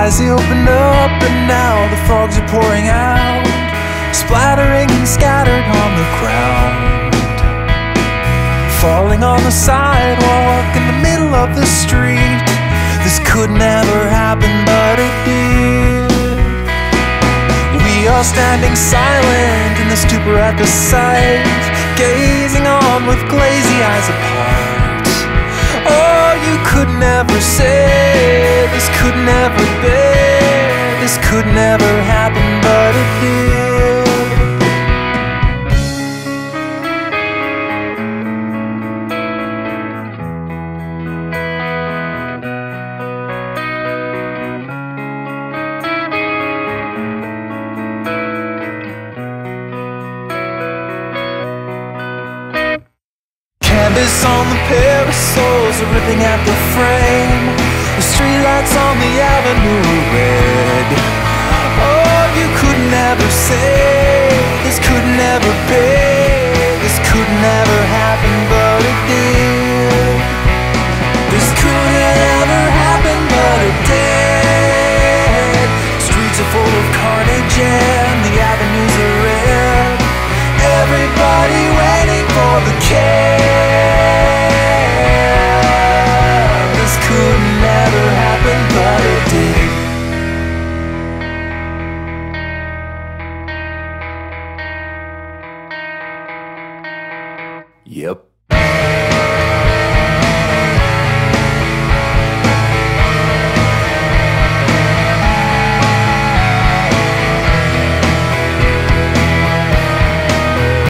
eyes opened up, and now the fogs are pouring out, splattering and scattered on the ground, falling on the sidewalk in the middle of the street. This could never happen, but it did. We are standing silent in the stupor at the sight, gazing on with glazy eyes apart. Oh, you could never say, this could never be, this could never happen, but it did. Canvas on the parasols are ripping at the frame. The streetlights on the avenue are red. Oh, you could never say, this could never be, this could never happen, but it did. This could never happen, but it did. Streets are full of carnage and the avenues are red. Everybody waiting for the cave. Yep.